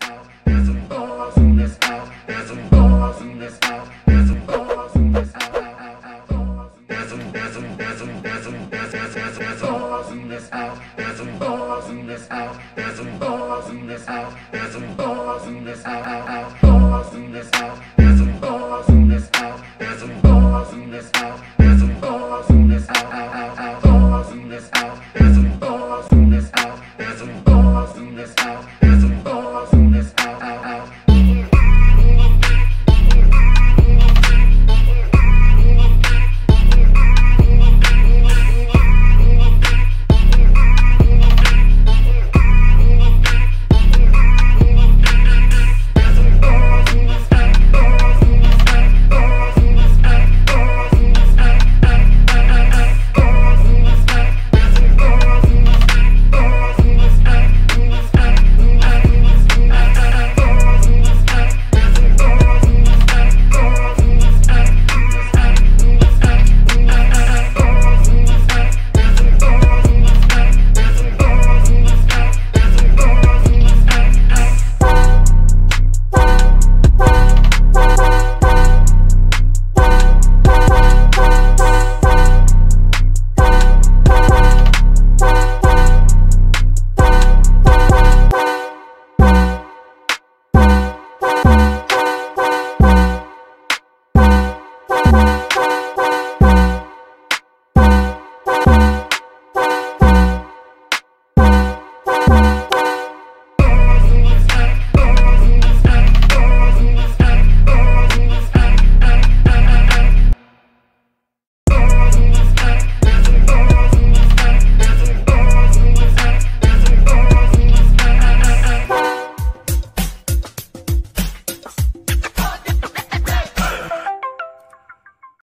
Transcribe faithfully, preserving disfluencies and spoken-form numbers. There's some balls in this house. There's some balls in this house. Balls in this house.